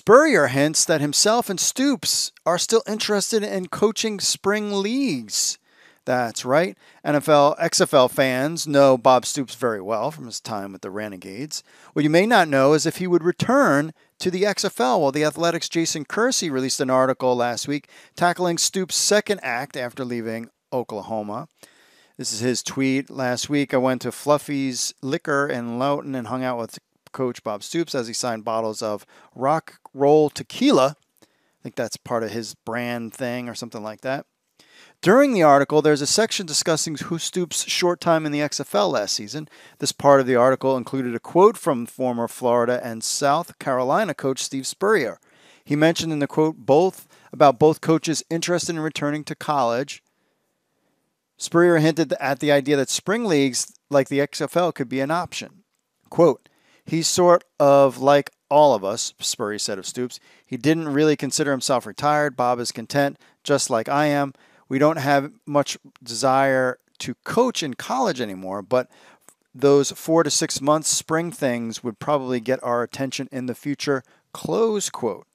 Spurrier hints that himself and Stoops are still interested in coaching spring leagues. That's right. XFL fans know Bob Stoops very well from his time with the Renegades. What you may not know is if he would return to the XFL. Well, The Athletic's Jason Kersey released an article last week tackling Stoops' second act after leaving Oklahoma. This is his tweet. Last week, I went to Fluffy's Liquor in Loughton and hung out with Coach Bob Stoops as he signed bottles of Rock Roll Tequila. I think that's part of his brand thing or something like that. During the article, there's a section discussing Stoops' short time in the XFL last season. This part of the article included a quote from former Florida and South Carolina coach Steve Spurrier. He mentioned in the quote about both coaches interested in returning to college. Spurrier hinted at the idea that spring leagues like the XFL could be an option. Quote, "He's sort of like all of us," Spurrier said of Stoops. "He didn't really consider himself retired. Bob is content, just like I am. We don't have much desire to coach in college anymore, but those 4 to 6 months spring things would probably get our attention in the future," close quote.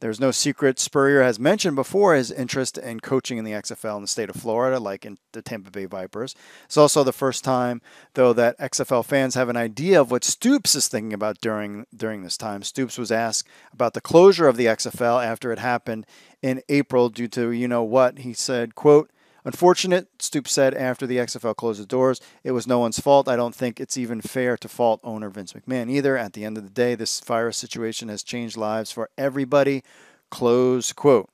There's no secret Spurrier has mentioned before his interest in coaching in the XFL in the state of Florida, like in the Tampa Bay Vipers. It's also the first time, though, that XFL fans have an idea of what Stoops is thinking about during this time. Stoops was asked about the closure of the XFL after it happened in April due to you-know-what. He said, quote, "Unfortunate," Stoops said, "after the XFL closed the doors. It was no one's fault. I don't think it's even fair to fault owner Vince McMahon either. At the end of the day, this virus situation has changed lives for everybody," close quote.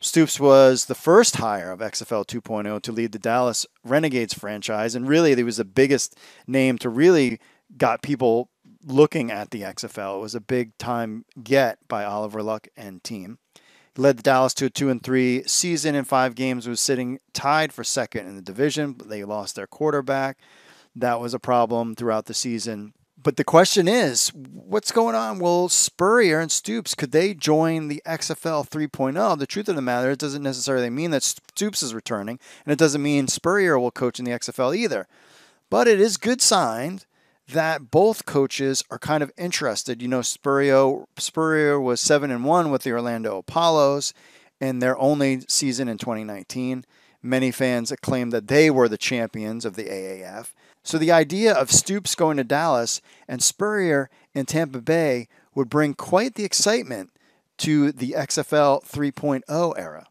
Stoops was the first hire of XFL 2.0 to lead the Dallas Renegades franchise, and really he was the biggest name to really got people looking at the XFL. It was a big-time get by Oliver Luck and team. He led the Dallas to a 2-3 season in 5 games, was sitting tied for second in the division, but they lost their quarterback. That was a problem throughout the season. But the question is, what's going on? Will Spurrier and Stoops, could they join the XFL 3.0? The truth of the matter, it doesn't necessarily mean that Stoops is returning, and it doesn't mean Spurrier will coach in the XFL either. But it is good sign that both coaches are kind of interested. You know, Spurrier was 7-1 with the Orlando Apollos in their only season in 2019. Many fans claimed that they were the champions of the AAF. So the idea of Stoops going to Dallas and Spurrier in Tampa Bay would bring quite the excitement to the XFL 3.0 era.